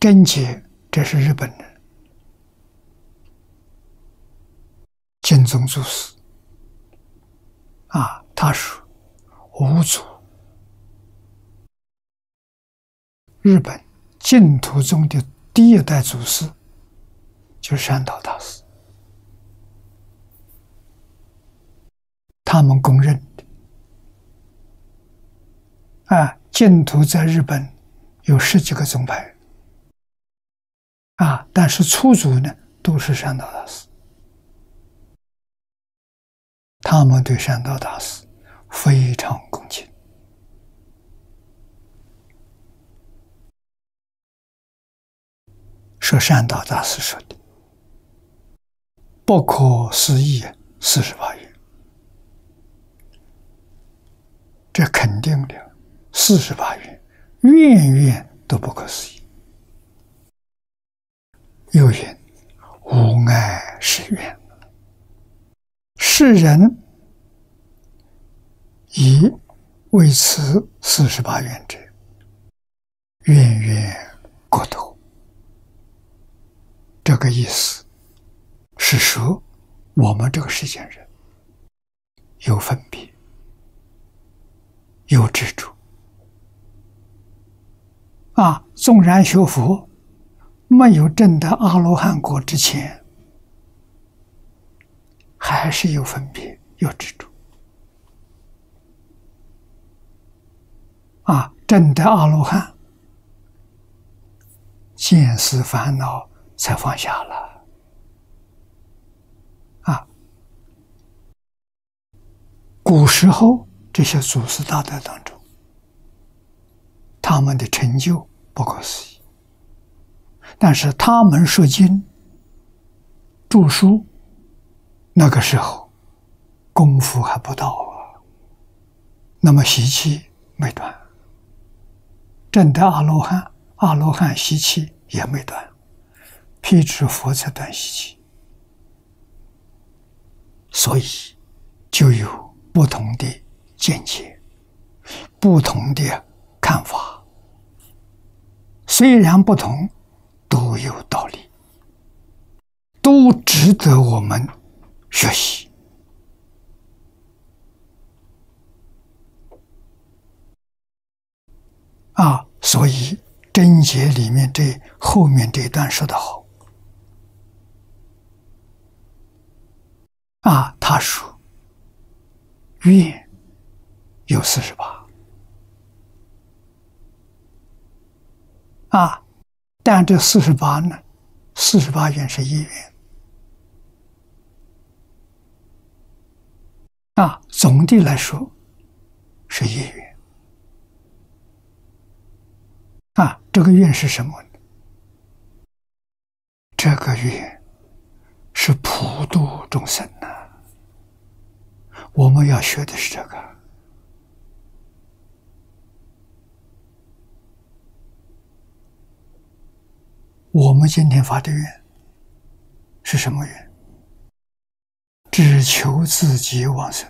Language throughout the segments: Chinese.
真解，这是日本人。金宗祖师啊，他说五祖，日本净土宗的第一代祖师就是山岛大师，他们公认的啊，净土在日本有10几个宗派啊，但是初祖呢都是山岛大师。 他们对山道大师非常恭敬。说山道大师说的“不可思议48愿”，这肯定了48愿，愿愿都不可思议。又云“无碍是愿”。 世人以为此48愿者，愿愿过度。这个意思是说，我们这个世间人有分别，有执着啊。纵然学佛，没有证得阿罗汉果之前。 还是有分别，有执着啊！证得阿罗汉，见思烦恼才放下了啊！古时候这些祖师大德当中，他们的成就不可思议，但是他们说经、著书。 那个时候，功夫还不到啊，那么习气没断，证得阿罗汉，阿罗汉习气也没断，辟支佛才断习气，所以就有不同的见解，不同的看法。虽然不同，都有道理，都值得我们。 学习啊，所以真解里面这后面这一段说得好啊，他说愿有48啊，但这48呢，48愿是一愿。 啊，总的来说是一愿。啊，这个愿是什么呢？这个愿是普度众生呐、啊。我们要学的是这个。我们今天发的愿是什么愿？ 只求自己往生，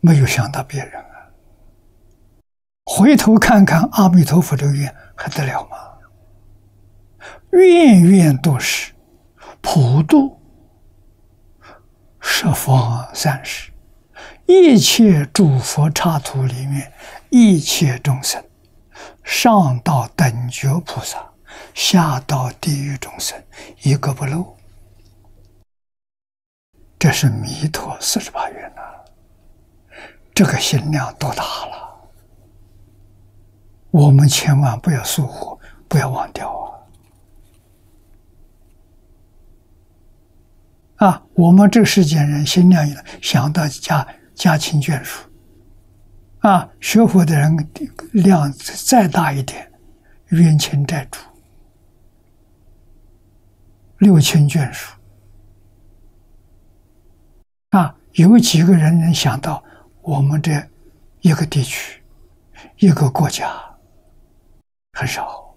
没有想到别人啊！回头看看阿弥陀佛这个愿还得了吗？愿愿都是普度十方三世一切诸佛刹土里面一切众生，上到等觉菩萨。 下到地狱众生，一个不漏，这是弥陀48愿呐、啊。这个心量多大了？我们千万不要疏忽，不要忘掉啊！啊，我们这世间人心量一大，想到家亲眷属，啊，学佛的人量再大一点，冤亲债主。 6000眷属啊，有几个人能想到我们这一个地区、一个国家很少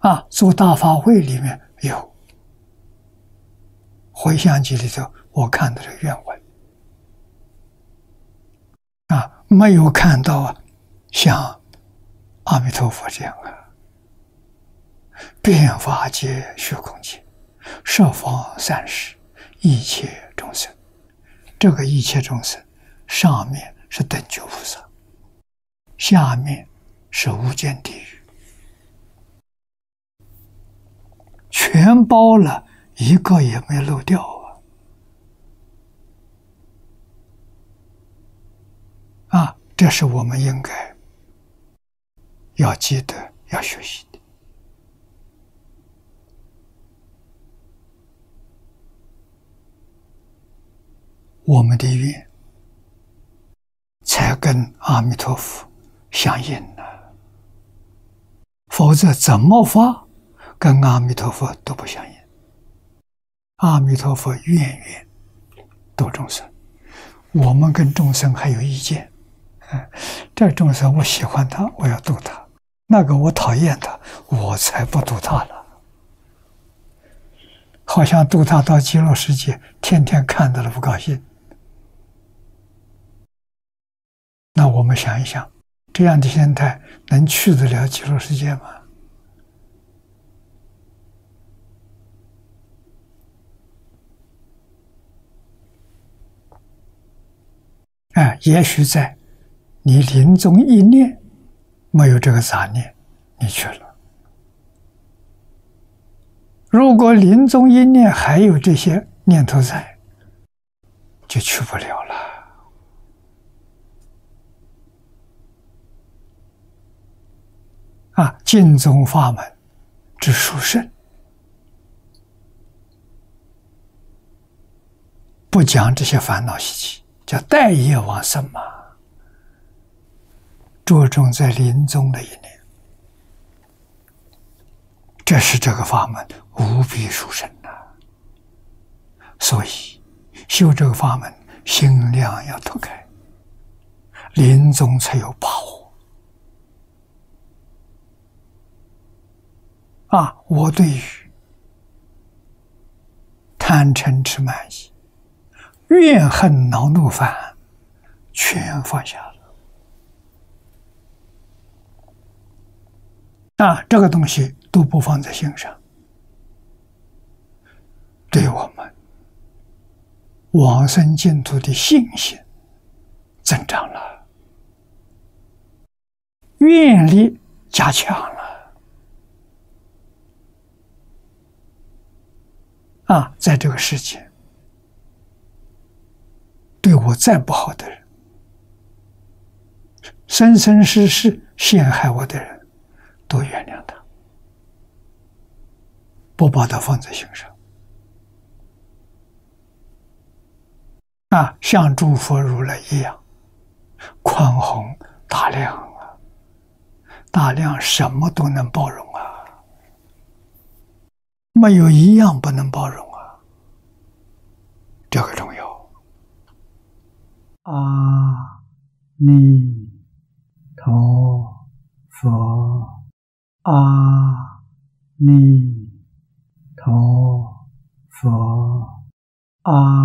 啊。做大法会里面有回向集里头，我看到这个愿文啊，没有看到像阿弥陀佛这样遍法界虚空界，十方三世一切众生。这个一切众生，上面是等觉菩萨，下面是无间地狱，全包了，一个也没漏掉啊！这是我们应该要记得、要学习的。我们的愿才跟阿弥陀佛相应呢，否则怎么发跟阿弥陀佛都不相应。阿弥陀佛愿愿度众生，我们跟众生还有意见。这众生我喜欢他，我要度他；那个我讨厌他，我才不度他了。好像度他到极乐世界，天天看到了不高兴。那我们想一想，这样的心态能去得了极乐世界吗？也许在你临终一念没有这个杂念，你去了。如果临终一念还有这些念头在，就去不了了。净宗法门之殊胜，不讲这些烦恼习气，叫待业往生嘛，着重在临终的一念，这是这个法门无比殊胜的。所以修这个法门，心量要拓开，临终才有把握。我对于贪嗔痴慢疑、怨恨恼怒烦全放下了。这个东西都不放在心上，对我们往生净土的信心增长了，愿力加强了。在这个世界，对我再不好的人，生生世世陷害我的人，都原谅他，不把他放在心上。像诸佛如来一样宽宏大量啊，大量什么都能包容啊。没有一样不能包容啊，这个重要。阿弥陀佛，阿弥陀佛，阿